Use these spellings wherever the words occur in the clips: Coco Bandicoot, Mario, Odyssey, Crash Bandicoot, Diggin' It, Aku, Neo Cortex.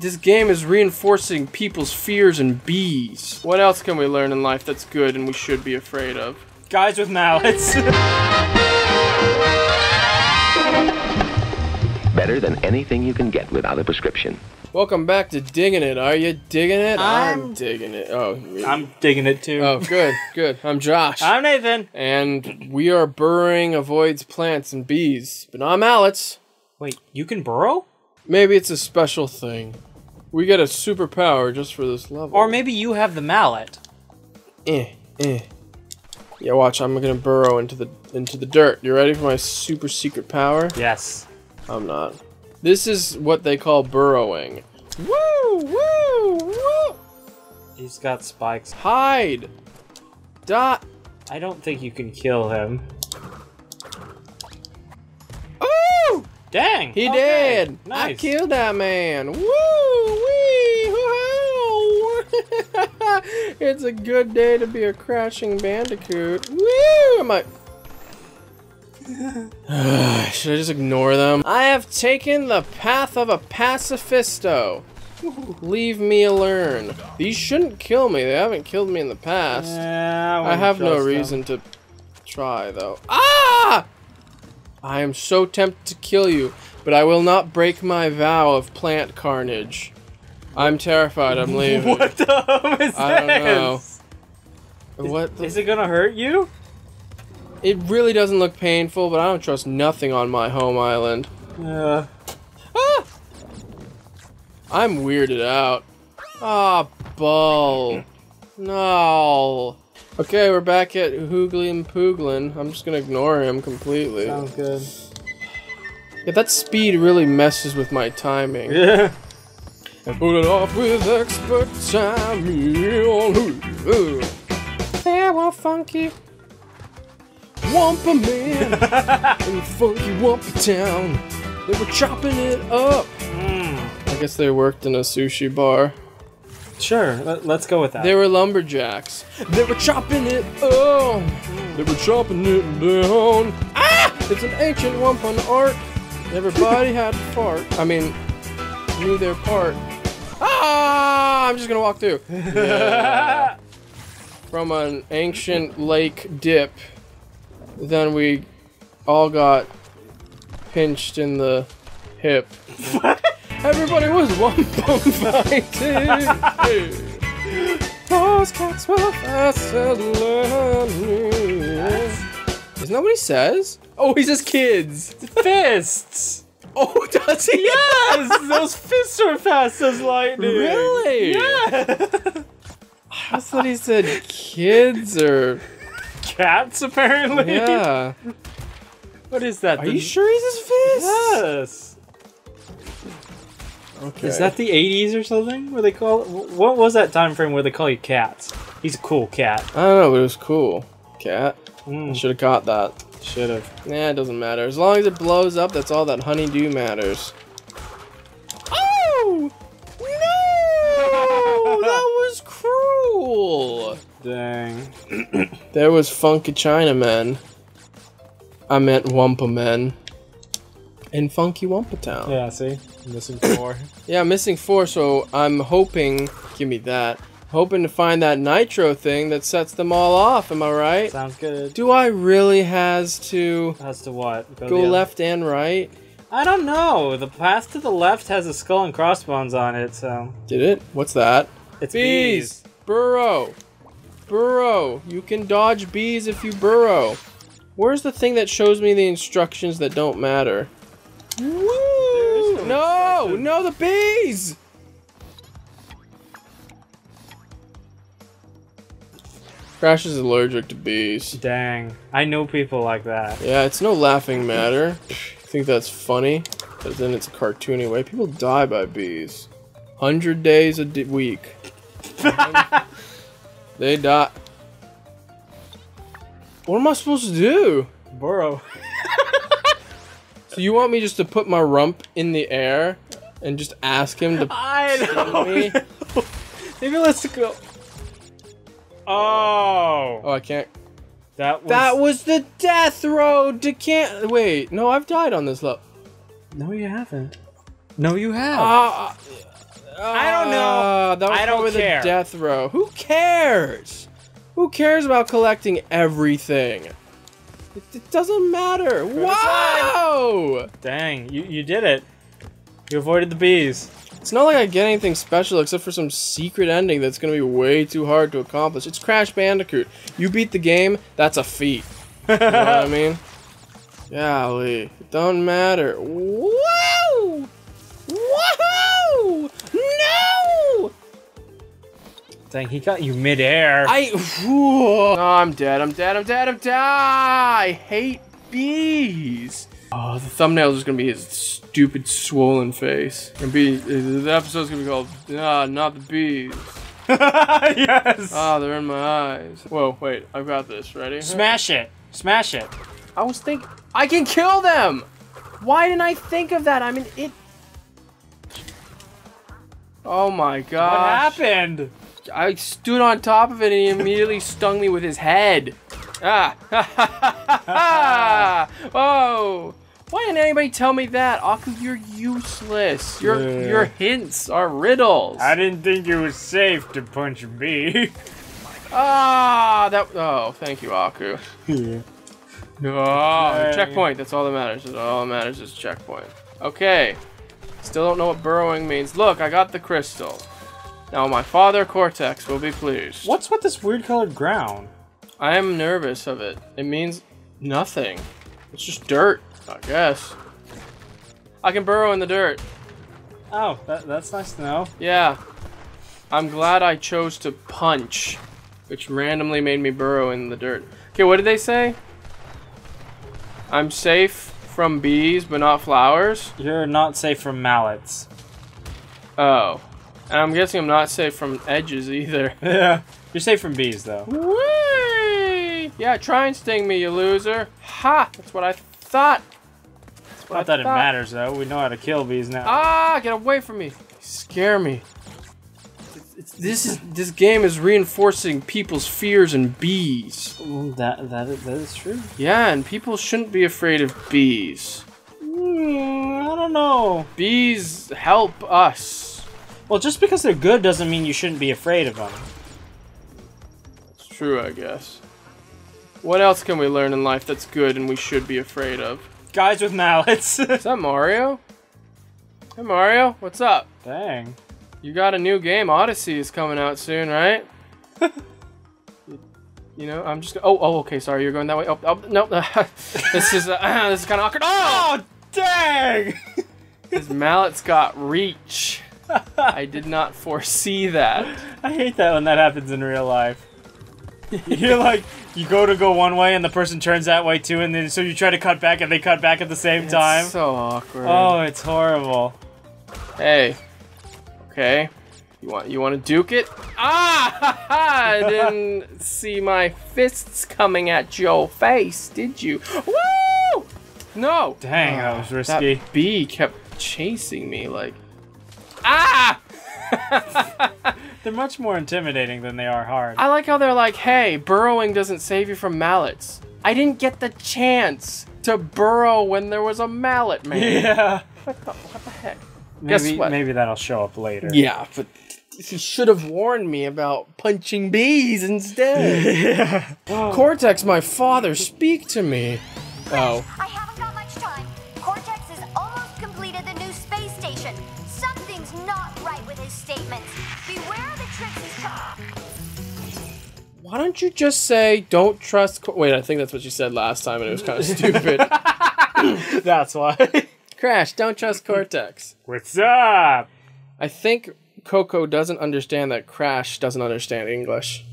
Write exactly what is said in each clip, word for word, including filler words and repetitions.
This game is reinforcing people's fears and bees. What else can we learn in life that's good and we should be afraid of? Guys with mallets. Better than anything you can get without a prescription. Welcome back to Diggin' It. Are you digging it? I'm, I'm digging it. Oh, I'm digging it too. Oh, good, good. I'm Josh. I'm Nathan. And we are burrowing avoids plants and bees, but not mallets. Wait, you can burrow? Maybe it's a special thing. We get a superpower just for this level. Or maybe you have the mallet. Eh, eh. Yeah, watch. I'm gonna burrow into the into the dirt. You ready for my super secret power? Yes. I'm not. This is what they call burrowing. Woo, woo, woo! He's got spikes. Hide. Dot. I don't think you can kill him. Ooh! Dang. He okay. did. Nice. I killed that man. Woo, wee, hoo-hoo! It's a good day to be a crashing bandicoot. Woo! Am I? Should I just ignore them? I have taken the path of a pacifisto. Leave me alone. These shouldn't kill me. They haven't killed me in the past. Yeah, I, I have no reason them. to try, though. Ah! I am so tempted to kill you, but I will not break my vow of plant carnage. I'm terrified. I'm leaving. What the hell is I don't this? know. Is, what the is it gonna hurt you? It really doesn't look painful, but I don't trust nothing on my home island. Uh. Ah! I'm weirded out. Ah, bull. No. Okay, we're back at Hooglin Pooglin. I'm just gonna ignore him completely. Sounds good. Yeah, that speed really messes with my timing. Yeah. I pull it off with expert timing. They were funky. Wampa Man in funky Wampa Town. They were chopping it up. Mm. I guess they worked in a sushi bar. Sure, let's go with that. They were lumberjacks. They were chopping it up. Mm. They were chopping it down. Ah! It's an ancient Wampa art. Everybody had a fart. I mean, knew their part. Ah! I'm just gonna walk through. Yeah. From an ancient lake dip. Then we all got pinched in the hip. Everybody was one bone fighting. Those cats were fast as learning. Isn't that what he says? Oh, he says kids. Fists. Oh, does he? Yes, those fists are fast as lightning. Really? Yeah. I thought he said kids or... cats, apparently. Yeah. What is that? Are the... you sure he's his fist? Yes. Okay. Is that the eighties or something? Where they call it? What was that time frame where they call you cats? He's a cool cat. I don't know, but it was cool. Cat. Mm. I should have caught that. Should have. Nah, it doesn't matter. As long as it blows up, that's all that honeydew matters. Oh! No! That was cruel! Dang. There was funky Chinamen. I meant Wampa men. In funky Wampa Town. Yeah, see? I'm missing four. Yeah, I'm missing four, so I'm hoping... Give me that. Hoping to find that nitro thing that sets them all off, am I right? Sounds good. Do I really has to... Has to what? Go, go left and right? I don't know. The path to the left has a skull and crossbones on it, so... Did it? What's that? It's bees! Bees. Burrow! Burrow. You can dodge bees if you burrow. Where's the thing that shows me the instructions that don't matter? Woo! No! No, the bees! Crash is allergic to bees. Dang. I know people like that. Yeah, it's no laughing matter. I think that's funny, but then it's a cartoony way. People die by bees. one hundred days a d week. They die. What am I supposed to do? Burrow. So you want me just to put my rump in the air and just ask him to I don't me? Know. Maybe let's go. Oh. Oh, I can't. That was, that was the death road to can't. Wait, no, I've died on this level. No, you haven't. No, you have. Uh, Uh, I don't know. That was I don't care. The death row. Who cares? Who cares about collecting everything? It, it doesn't matter. Criticize. Wow! Dang, you you did it. You avoided the bees. It's not like I get anything special except for some secret ending that's gonna be way too hard to accomplish. It's Crash Bandicoot. You beat the game, that's a feat. You know what I mean? Golly, it don't matter. Whoa! Woohoo! No! Dang, he got you midair. I. Whoa. Oh, I'm dead. I'm dead. I'm dead. I'm dead. I hate bees. Oh, the thumbnail is gonna be his stupid swollen face. Gonna be the episode's gonna be called "Ah, Not the Bees." Yes. Ah, they're in my eyes. Whoa, wait. I've got this. Ready? Smash it. Smash it. I was thinking I can kill them. Why didn't I think of that? I mean it. Oh my god! What happened? I stood on top of it and he immediately stung me with his head. Ah! Ha ha ha! Whoa! Why didn't anybody tell me that? Aku, you're useless. Your yeah. your hints are riddles. I didn't think it was safe to punch me. Ah! That. Oh, thank you, Aku. Yeah. No. Okay. Checkpoint. That's all that matters. That's all that matters is checkpoint. Okay. Still don't know what burrowing means. Look, I got the crystal. Now my father Cortex will be pleased. What's with this weird colored ground? I am nervous of it. It means nothing. It's just dirt, I guess. I can burrow in the dirt. Oh, that, that's nice to know. Yeah. I'm glad I chose to punch, which randomly made me burrow in the dirt. Okay, what did they say? I'm safe from bees, but not flowers? You're not safe from mallets. Oh. And I'm guessing I'm not safe from edges either. Yeah. You're safe from bees, though. Whee! Yeah, try and sting me, you loser. Ha! That's what I thought. That's what not I that thought. It matters, though. We know how to kill bees now. Ah! Get away from me. You scare me. It's, it's, this is this game is reinforcing people's fears in bees. That that is, that is true. Yeah, and people shouldn't be afraid of bees. Mm, I don't know. Bees help us. Well, just because they're good doesn't mean you shouldn't be afraid of them. That's true, I guess. What else can we learn in life that's good and we should be afraid of? Guys with mallets. Is that Mario? Hey, Mario. What's up? Dang. You got a new game, Odyssey, is coming out soon, right? You know, I'm just. Oh, oh, okay. Sorry, you're going that way. Oh, oh no. this is uh, this is kind of awkward. Oh, dang! His mallet's got reach. I did not foresee that. I hate that when that happens in real life. You're like, you go to go one way and the person turns that way too, and then so you try to cut back and they cut back at the same it's time. So awkward. Oh, it's horrible. Hey. Okay, you want you want to duke it? Ah! Ha, ha, I didn't see my fists coming at your face, did you? Woo! No! Dang, oh, that was risky. That bee kept chasing me like. Ah! They're much more intimidating than they are hard. I like how they're like, "Hey, burrowing doesn't save you from mallets." I didn't get the chance to burrow when there was a mallet, man. Yeah. What the, what the heck? Maybe, Guess what? Maybe that'll show up later. Yeah, but he should have warned me about punching bees instead. Yeah. Oh. Cortex, my father, speak to me. Crash, oh. I haven't got much time. Cortex has almost completed the new space station. Something's not right with his statements. Beware the tricks he's taught. Why don't you just say, don't trust Cor- Wait, I think that's what you said last time, and it was kind of stupid. That's why. Crash, don't trust Cortex. What's up? I think Coco doesn't understand that Crash doesn't understand English.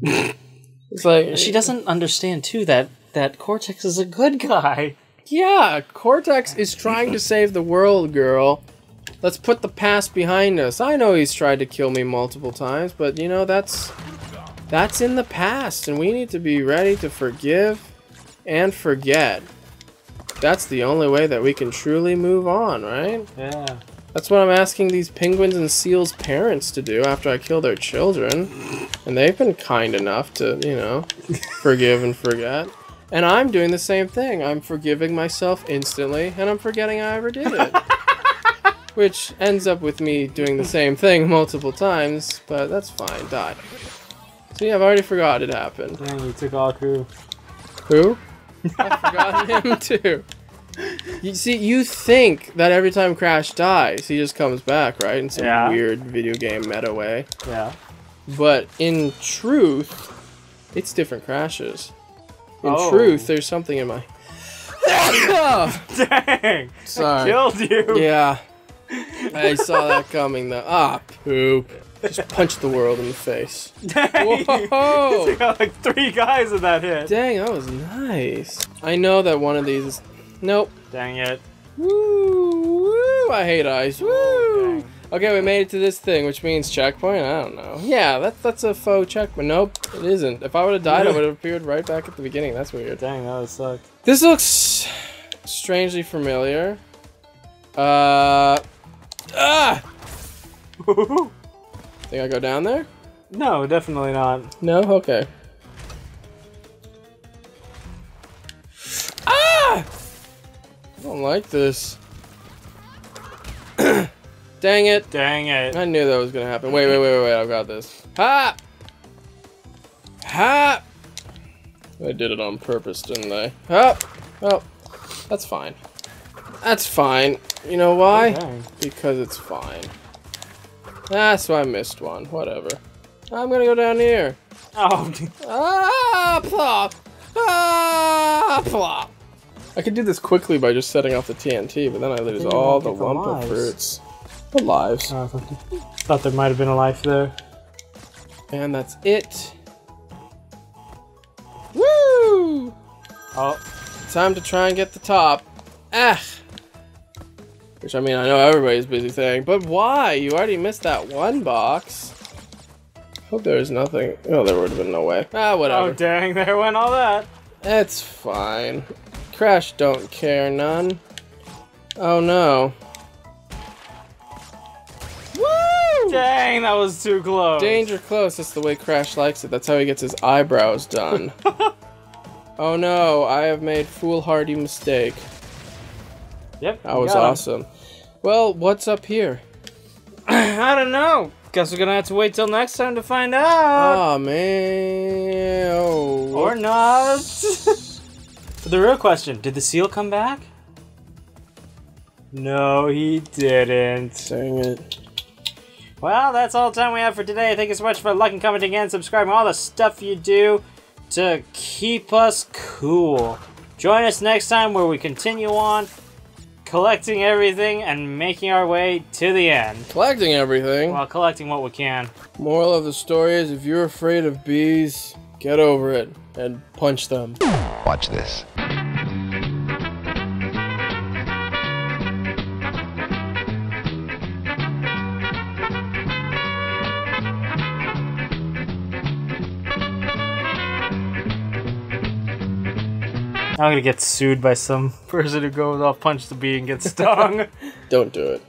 It's like she doesn't understand too that that Cortex is a good guy. Yeah, Cortex is trying to save the world, girl. Let's put the past behind us. I know he's tried to kill me multiple times, but you know that's that's in the past, and we need to be ready to forgive and forget. That's the only way that we can truly move on, right? Yeah. That's what I'm asking these penguins and seals' parents to do after I kill their children. And they've been kind enough to, you know, forgive and forget. And I'm doing the same thing. I'm forgiving myself instantly, and I'm forgetting I ever did it. Which ends up with me doing the same thing multiple times, but that's fine, die. See, I've already forgot it happened. Dang, you took Aku. Who? I forgot him too. You see, you think that every time Crash dies, he just comes back, right? In some yeah. weird video game meta way. Yeah. But in truth, it's different Crashes. In oh. truth, there's something in my... oh. Dang! Sorry. I killed you! Yeah. I saw that coming though. Ah, poop. Just punched the world in the face. Dang! Whoa! You got like three guys in that hit. Dang, that was nice. I know that one of these is... Nope. Dang it. Woo! Woo! I hate ice. Woo! Oh, okay, we made it to this thing, which means checkpoint? I don't know. Yeah, that, that's a faux checkpoint. Nope, it isn't. If I would have died, I would have appeared right back at the beginning. That's weird. Dang, that would suck. This looks strangely familiar. Uh... Ah! Think I go down there? No, definitely not. No? Okay. Ah! I don't like this. Dang it. Dang it. I knew that was gonna happen. Wait, wait, wait, wait, wait. I've got this. Ha! Ha! They did it on purpose, didn't they? Oh! Well, that's fine. That's fine. You know why? Oh, because it's fine. Ah, so I missed one. Whatever. I'm gonna go down here. Oh. Ah, plop. Ah, plop. I could do this quickly by just setting off the T N T, but then I lose all the lump of fruits. The lives. Oh, I thought, thought there might have been a life there. And that's it. Woo! Oh. Time to try and get the top. Ah! Which, I mean, I know everybody's busy saying, but why? You already missed that one box. Hope there was nothing. Oh, there would have been no way. Ah, whatever. Oh, dang, there went all that. It's fine. Crash don't care none. Oh, no. Woo! Dang, that was too close. Danger close, that's the way Crash likes it. That's how he gets his eyebrows done. Oh, no, I have made foolhardy mistake. Yep, that was awesome. Well, what's up here? I don't know. Guess we're gonna have to wait till next time to find out. Oh man. Oh, or not. The real question: did the seal come back? No, he didn't. Dang it. Well, that's all the time we have for today. Thank you so much for liking, commenting, and subscribing. All the stuff you do to keep us cool. Join us next time where we continue on. Collecting everything and making our way to the end. Collecting everything? Well, collecting what we can. Moral of the story is if you're afraid of bees, get over it and punch them. Watch this. I'm gonna get sued by some person who goes off, punch the bee, and gets stung. Don't do it.